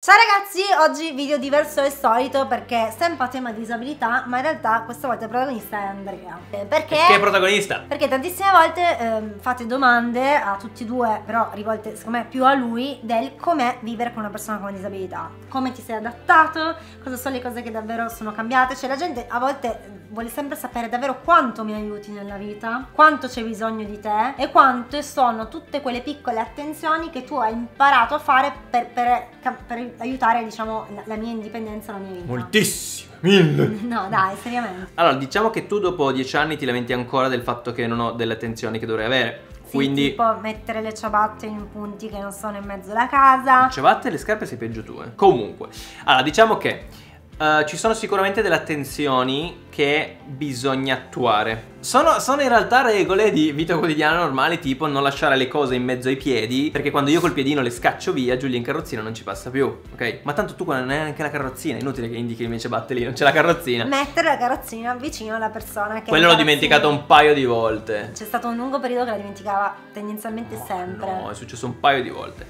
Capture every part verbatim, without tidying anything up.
Ciao ragazzi, oggi video diverso e solito perché sempre a tema di disabilità, ma in realtà questa volta il protagonista è Andrea. Perché? Perché è protagonista? Perché tantissime volte ehm, fate domande a tutti e due, però rivolte secondo me più a lui, del com'è vivere con una persona con disabilità. Come ti sei adattato, cosa sono le cose che davvero sono cambiate. Cioè la gente a volte vuole sempre sapere davvero quanto mi aiuti nella vita, quanto c'è bisogno di te e quante sono tutte quelle piccole attenzioni che tu hai imparato a fare per... per, per aiutare, diciamo, la mia indipendenza, la mia vita. Moltissimo, mille. No dai, seriamente. Allora, diciamo che tu dopo dieci anni ti lamenti ancora del fatto che non ho delle attenzioni che dovrei avere. Sì, quindi tipo mettere le ciabatte in punti che non sono in mezzo alla casa. Le ciabatte e le scarpe sei peggio tu, eh. Comunque, allora diciamo che uh, ci sono sicuramente delle attenzioni che bisogna attuare. Sono, sono in realtà regole di vita quotidiana normale, tipo non lasciare le cose in mezzo ai piedi, perché quando io col piedino le scaccio via, Giulia in carrozzina non ci passa più, ok? Ma tanto tu non hai neanche la carrozzina, è inutile che indichi le mie ciabatte lì, non c'è la carrozzina. Mettere la carrozzina vicino alla persona che... Quello l'ho dimenticato un paio di volte. C'è stato un lungo periodo che la dimenticava tendenzialmente no, sempre. No, è successo un paio di volte.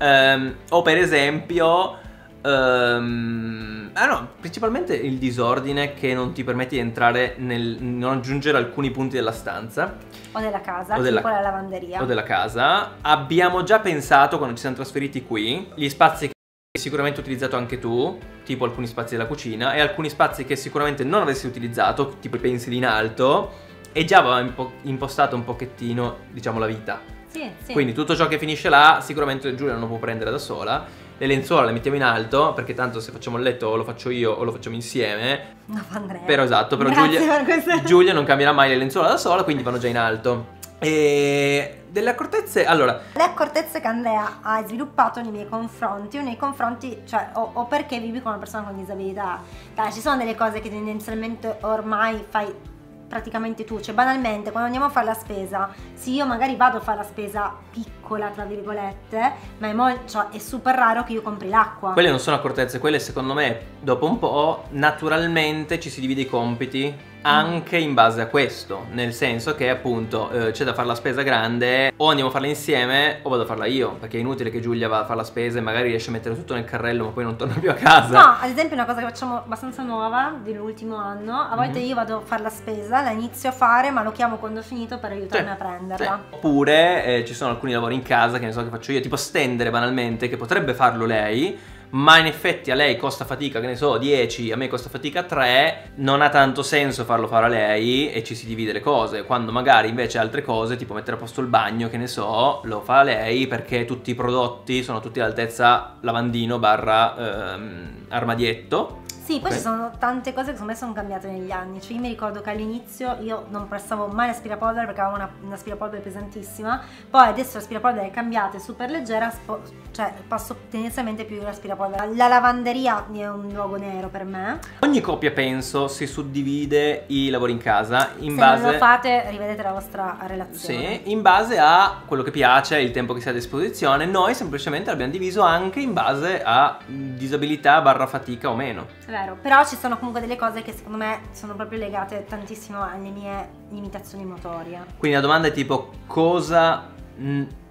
Um, o per esempio... Um, ah no, principalmente il disordine che non ti permette di entrare nel... non aggiungere alcuni punti della stanza o della casa, o della, tipo la lavanderia o della casa. Abbiamo già pensato quando ci siamo trasferiti qui, gli spazi che sicuramente hai utilizzato anche tu, tipo alcuni spazi della cucina e alcuni spazi che sicuramente non avresti utilizzato, tipo i pensili in alto, e già avevamo impostato un pochettino, diciamo, la vita. Sì, sì. Quindi tutto ciò che finisce là sicuramente Giulia non lo può prendere da sola. Le lenzuola le mettiamo in alto, perché tanto se facciamo il letto o lo faccio io o lo facciamo insieme. No, Andrea. Però esatto, però Giulia, per Giulia non cambierà mai le lenzuola da sola, quindi vanno già in alto. E delle accortezze, allora, le accortezze che Andrea ha sviluppato nei miei confronti o nei confronti, cioè o, o perché vivi con una persona con disabilità. Dai, ci sono delle cose che tendenzialmente ormai fai praticamente tu, cioè banalmente quando andiamo a fare la spesa, sì, io magari vado a fare la spesa piccola tra virgolette, ma è, cioè, è super raro che io compri l'acqua. Quelle non sono accortezze, quelle secondo me dopo un po' naturalmente ci si divide i compiti anche in base a questo, nel senso che appunto eh, c'è da fare la spesa grande, o andiamo a farla insieme o vado a farla io, perché è inutile che Giulia va a fare la spesa e magari riesce a mettere tutto nel carrello ma poi non torna più a casa. No, ad esempio una cosa che facciamo abbastanza nuova dell'ultimo anno, a volte mm-hmm. io vado a fare la spesa, la inizio a fare ma lo chiamo quando ho finito per aiutarmi, cioè, a prenderla, cioè. Oppure eh, ci sono alcuni lavori in casa che ne so che faccio io, tipo stendere banalmente, che potrebbe farlo lei, ma in effetti a lei costa fatica, che ne so, dieci, a me costa fatica tre, non ha tanto senso farlo fare a lei e ci si divide le cose, quando magari invece altre cose, tipo mettere a posto il bagno, che ne so, lo fa lei perché tutti i prodotti sono tutti all'altezza lavandino barra ehm, armadietto. Sì, poi okay. Ci sono tante cose che secondo me sono cambiate negli anni, cioè io mi ricordo che all'inizio io non passavo mai l'aspirapolvere perché avevo una, una aspirapolvere pesantissima, poi adesso l'aspirapolvere è cambiata, è super leggera, cioè passo tendenzialmente più l'aspirapolvere. La lavanderia è un luogo nero per me. Ogni coppia penso si suddivide i lavori in casa in Se base... Se non lo fate rivedete la vostra relazione. Sì, in base a quello che piace, il tempo che si ha a disposizione, noi semplicemente l'abbiamo diviso anche in base a disabilità barra fatica o meno. Vero, però ci sono comunque delle cose che secondo me sono proprio legate tantissimo alle mie limitazioni motorie. Quindi la domanda è tipo cosa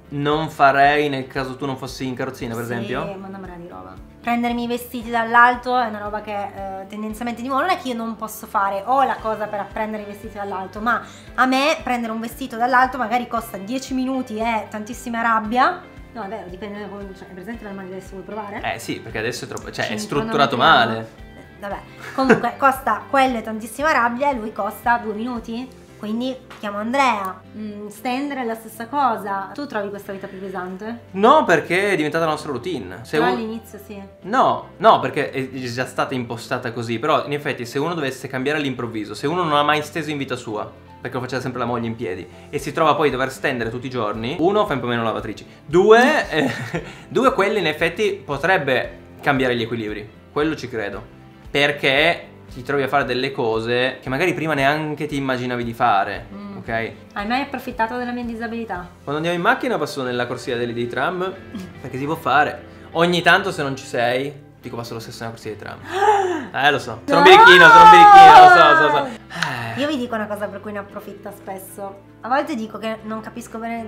non farei nel caso tu non fossi in carrozzina, per sì, esempio? Sì, mandamela di roba. Prendermi i vestiti dall'alto è una roba che eh, tendenzialmente di nuovo non è che io non posso fare, ho la cosa per prendere i vestiti dall'alto, ma a me prendere un vestito dall'alto magari costa dieci minuti e tantissima rabbia. No, è vero, dipende da come... Cioè, è presente l'armadio adesso, vuoi provare? Eh sì, perché adesso è troppo... Cioè, è strutturato male. Eh, vabbè. Comunque, costa quello e tantissima rabbia e lui costa due minuti. Quindi chiamo Andrea. Mm, stendere è la stessa cosa. Tu trovi questa vita più pesante? No, perché è diventata la nostra routine. Se però un... all'inizio sì. No, no, perché è già stata impostata così. Però, in effetti, se uno dovesse cambiare all'improvviso, se uno non ha mai steso in vita sua... perché lo faceva sempre la moglie in piedi e si trova poi a dover stendere tutti i giorni, uno fa un po' meno lavatrici, due, eh, due quelli in effetti potrebbe cambiare gli equilibri, quello ci credo, perché ti trovi a fare delle cose che magari prima neanche ti immaginavi di fare, mm. ok? Hai mai approfittato della mia disabilità? Quando andiamo in macchina passo nella corsia dei, dei tram, perché si può fare, ogni tanto se non ci sei, dico passo lo stesso nella corsia dei tram. Eh lo so, sono un birichino, sono un birichino, lo so, lo so, so. Io vi dico una cosa per cui ne approfitto spesso. A volte dico che non capisco bene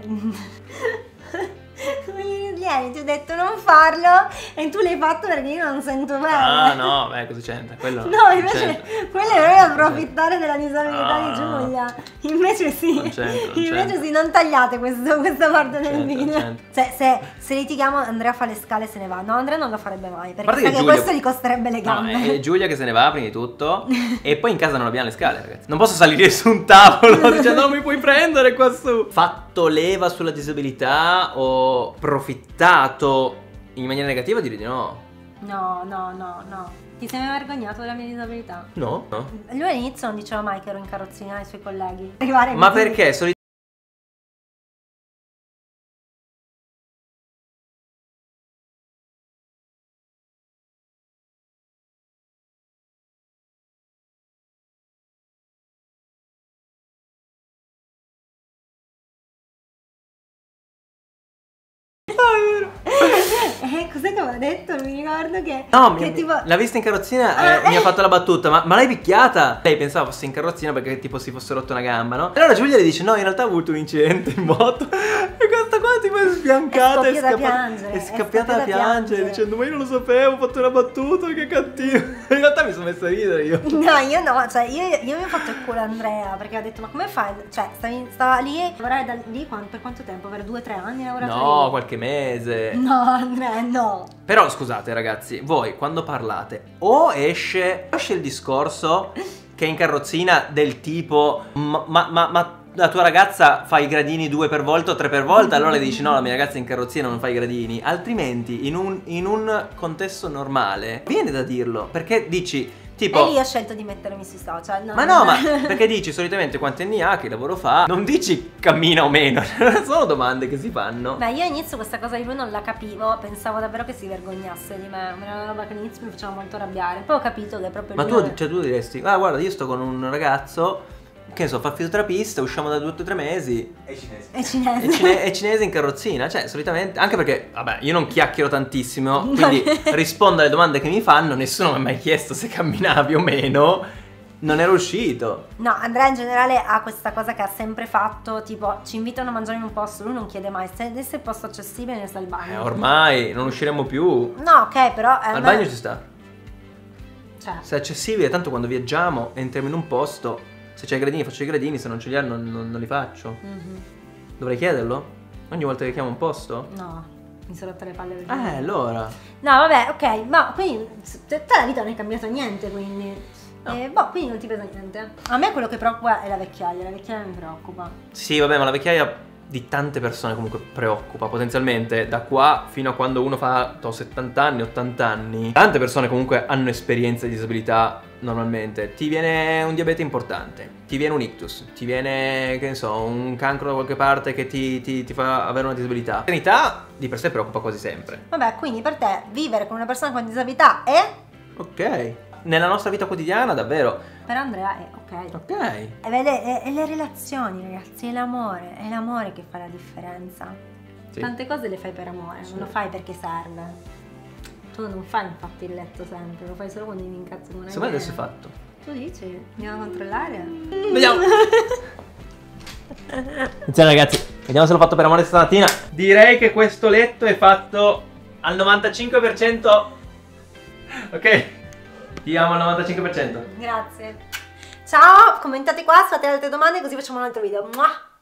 vieni, ti ho detto non farlo e tu l'hai fatto perché io non sento bene. Ah no, beh, cosa c'entra? No, invece quello è proprio approfittare della disabilità ah, di Giulia. Invece sì, non c'entra, non invece c'entra. Sì, non tagliate questo, questa parte non del c'entra, video. Cioè, se, se litighiamo Andrea fa le scale e se ne va. No, Andrea non lo farebbe mai, perché, perché Giulia... questo gli costerebbe le gambe. No, è Giulia che se ne va prima di tutto e poi in casa non abbiamo le scale, ragazzi. Non posso salire su un tavolo dicendo non mi puoi prendere qua su. Fatto leva sulla disabilità o approfittato in maniera negativa, direi di no. No, no, no, no. Ti sei mai vergognato della mia disabilità? No, no. Lui all'inizio non diceva mai che ero in carrozzina ai suoi colleghi. Arrivare Ma perché? Soli... Eh, cos'è che aveva detto? Non mi ricordo che... No, che mi, tipo... l'ha vista in carrozzina ah, eh, eh. mi ha fatto la battuta, ma, ma l'hai picchiata? Lei pensava fosse in carrozzina perché tipo si fosse rotta una gamba, no? E allora Giulia le dice, no, in realtà ho avuto un incidente in moto. E questa qua tipo è sbiancata, è scoppiata da piangere. È scoppiata da piangere, dicendo, ma io non lo sapevo, ho fatto una battuta, che cattivo. In realtà mi sono messa a ridere io. No, io no, cioè io, io mi ho fatto il culo a Andrea, perché ho detto, ma come fai? Cioè, stavi, stava lì, lavorare da lì per quanto tempo? Per due o tre anni hai lavorato No, lì? Qualche mese. No, Andrea. Eh no. Però scusate ragazzi, voi quando parlate o esce, esce il discorso che è in carrozzina del tipo ma, ma, ma, ma la tua ragazza fa i gradini due per volta o tre per volta, allora le dici no, la mia ragazza in carrozzina non fa i gradini, altrimenti in un, in un contesto normale viene da dirlo, perché dici... Tipo, e lì ho scelto di mettermi sui social. No, ma no, no, ma perché dici solitamente quanti anni ha, che lavoro fa, non dici cammina o meno, sono domande che si fanno. Beh, io all'inizio questa cosa di lui non la capivo, pensavo davvero che si vergognasse di me, era una roba che all'inizio mi faceva molto arrabbiare, poi ho capito che è proprio... Ma lui tu, non... cioè, tu diresti, ah guarda io sto con un ragazzo... Che ne so, fa fisioterapista, usciamo da due o tre mesi. È cinese. È cinese. È, cine è cinese in carrozzina, cioè solitamente. Anche perché, vabbè, io non chiacchiero tantissimo, quindi rispondo alle domande che mi fanno. Nessuno mi ha mai chiesto se camminavi o meno. Non ero uscito. No, Andrea in generale ha questa cosa che ha sempre fatto, tipo ci invitano a mangiare in un posto, lui non chiede mai se adesso è il posto accessibile ne sta al bagno. Eh, ormai non usciremo più. No, ok, però... Eh, al bagno non... ci sta. Cioè. Se è accessibile, tanto quando viaggiamo entriamo in un posto... Se c'è i gradini faccio i gradini, se non ce li ha non, non, non li faccio. Mm-hmm. Dovrei chiederlo? Ogni volta che chiamo un posto? No, mi sono rotta le palle per me. Eh, allora. No, vabbè, ok, ma quindi tutta la vita non è cambiato niente, quindi... No. Eh, boh, quindi non ti pesa niente. A me quello che preoccupa è la vecchiaia, la vecchiaia mi preoccupa. Sì, vabbè, ma la vecchiaia... di tante persone comunque preoccupa potenzialmente da qua fino a quando uno fa settanta anni, ottanta anni. Tante persone comunque hanno esperienza di disabilità normalmente. Ti viene un diabete importante, ti viene un ictus, ti viene, che ne so, un cancro da qualche parte che ti, ti, ti fa avere una disabilità. La sanità di per sé preoccupa quasi sempre. Vabbè, quindi per te vivere con una persona con disabilità è... Ok. Nella nostra vita quotidiana davvero. Per Andrea è ok. Ok. E vede, è, è le relazioni ragazzi, è l'amore, è l'amore che fa la differenza. Sì. Tante cose le fai per amore, sì. Non lo fai perché serve. Tu non fai infatti il letto sempre, lo fai solo quando mi incazzo con una idea. Se poi adesso è fatto. Tu dici? Andiamo a controllare? Mm. Vediamo. Attenzione ragazzi, vediamo se l'ho fatto per amore stamattina. Direi che questo letto è fatto al novantacinque per cento. Ok. Ti amo al novantacinque per cento. Grazie. Ciao, commentate qua, fate altre domande così facciamo un altro video. Mua.